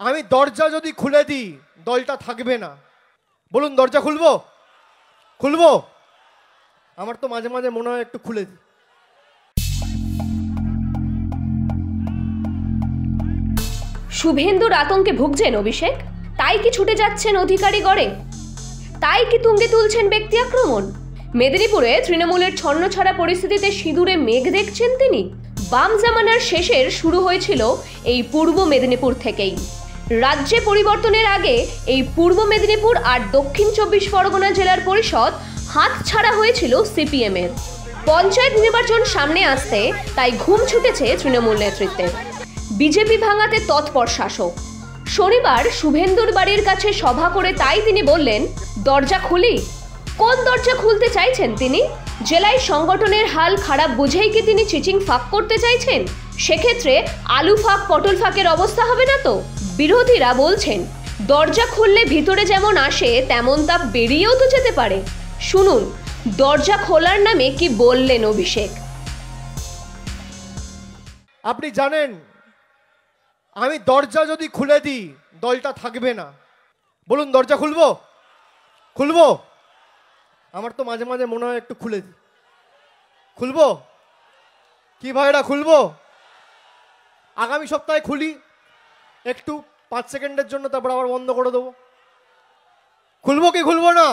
आमी दरजा जोदी खुले दी दलटा थाकबे ना बोलुन दरजा खुलबो खुलबो आमार तो माझे माझे मने एकटू खुले दी शुभेंदुर आतंके भुगছেন अभिषेक ताई कि छूटे जाच्छেন अधिकारी गड़े ताई कि तुंगे तुलছেন व्यक्ति आक्रमण मेदिनीपुरे तृणमूलेर छन्नछाड़ा परिस्थितिते सिंदूरे मेघ देखছেন तिनि बाम जामानार शेषेर शुरू होयेछिलो एई पूर्व मेदिनीपुर थेकेई राज्ये परिवर्तनेर आगे एई पूर्व मेदिनीपुर आर दक्षिण चब्बिश परगना जिलार परिषद हाथछाड़ा होयेछिलो सीपीएमेर पंचायत निर्वाचन सामने आसते ताई घुम छुटेছে तृणमूल नेतृत्वे বিজেপি ভাঙাতে তৎপর শাসক শনিবার শুভেন্দুর বাড়ির কাছে সভা করে তাই তিনি বললেন দরজা খুলি কোন দরজা খুলতে চাইছেন তিনি জেলায় সংগঠনের হাল খারাপ বুঝেই কি তিনি চিচিং ফাঁক করতে চাইছেন সেক্ষেত্রে আলু ফাঁক পটল ফাঁকের অবস্থা হবে না তো বিরোধীরা বলছেন দরজা খুললে ভিতরে যেমন আসে তেমন তা বেরিয়েও তো যেতে পারে শুনুন দরজা খোলার নামে কি বললেন অভিষেক আপনি জানেন आमी दरजा जोदी खुले दी दलटा थाकबे ना बोलुन दरजा खुलबो खुलबो आमार तो माझे माझे मने एकटू खुले दी खुलबो कि भाईरा खुलबो आगामी सप्ताहे खुली एकटू 5 सेकेंडेर जोन्नो तारपर आबार बन्ध करे देबो खुलबो कि खुलबो ना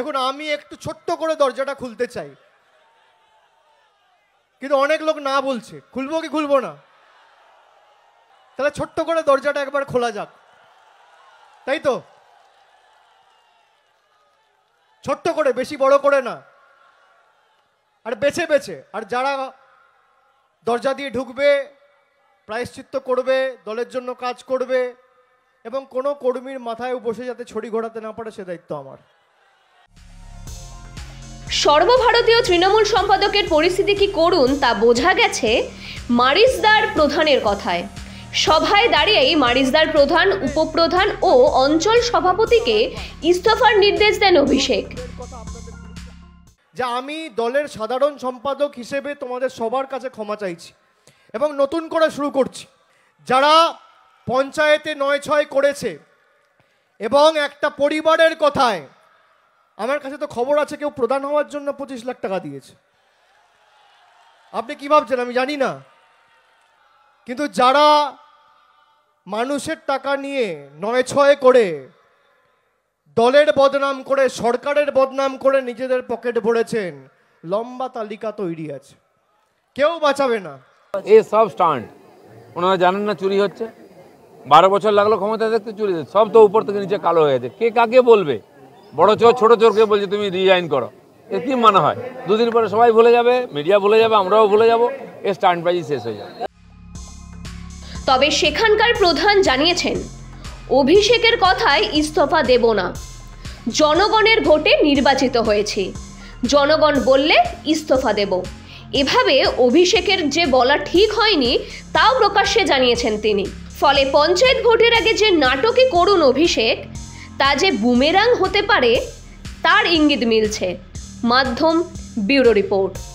देखुन आमी एकटू छोट्टो करे दरजाटा खुलते चाई কিন্তু অনেক লোক না বলছে খুলবো কি খুলবো না তাহলে ছোট্ট করে দরজাটা একবার খোলা যাক তাই তো ছোট্ট করে বেশি বড় করে না আর বেছে বেছে আর যারা দরজা দিয়ে ঢুকবে প্রায়শ্চিত্ত করবে দলের জন্য কাজ করবে এবং কোনো কর্মীর মাথায় বসে যাতে ছড়ি ঘোরাতে না পারে সে দায়িত্ব আমার সর্বভারতীয় তৃণমূল সম্পাদকের পরিস্থিতি কি করুন তা বোঝা গেছে মারিসদার প্রধানের কথায় সভায় দাঁড়িয়েই মারিসদার প্রধান উপপ্রধান ও অঞ্চল সভাপতিকে ইস্তফার নির্দেশ দেন অভিষেক যা আমি দলের সাধারণ সম্পাদক হিসেবে তোমাদের সবার কাছে ক্ষমা চাইছি এবং নতুন করে শুরু করছি যারা পঞ্চায়েতে ৯-৬ করেছে এবং একটা পরিবারের কথায় আমার কাছে তো খবর আছে কেউ প্রদান হওয়ার জন্য 25 লাখ টাকা দিয়েছে আপনি কি ভাবছেন আমি জানি না কিন্তু যারা মানুষের টাকা নিয়ে ৯-৬ করে দলের বদনাম করে সরকারের বদনাম করে নিজেদের পকেট ভরেছেন লম্বা তালিকা তৈরি আছে কেউ বাঁচাবে না এই সব স্ট্যান্ড ওনারা জানেন না চুরি হচ্ছে 12 বছর লাগলো ক্ষমতা দেখতে চুরি হচ্ছে সব তো উপর থেকে নিচে কালো হয়ে যায় কে কাকে বলবে बड़ो चोर छोटो चोर के बोलते तुम रिजाइन करो ये कि माना है दो दिन पर सबाई भूले जाबे मीडिया भूले जाबे आमराओ भूले जाबो ये स्टैंडबाजी शेष हो जाए तबे सेखानकार प्रधान जानिয়েছেন অভিষেকের কথায় ইস্তফা দেব না জনগণের ভোটে নির্বাচিত হয়েছে জনগণ বললে ইস্তফা দেব এভাবে অভিষেকের যে বলা ঠিক হয়নি তাও প্রকাশ্যে জানিয়েছেন তিনি ফলে পঞ্চায়েত ভোটের আগে যে নাটকই করুন অভিষেক ताजे बुमेरांग होते पारे तार इंगित मिलছে মাধ্যম ब्यूरो रिपोर्ट।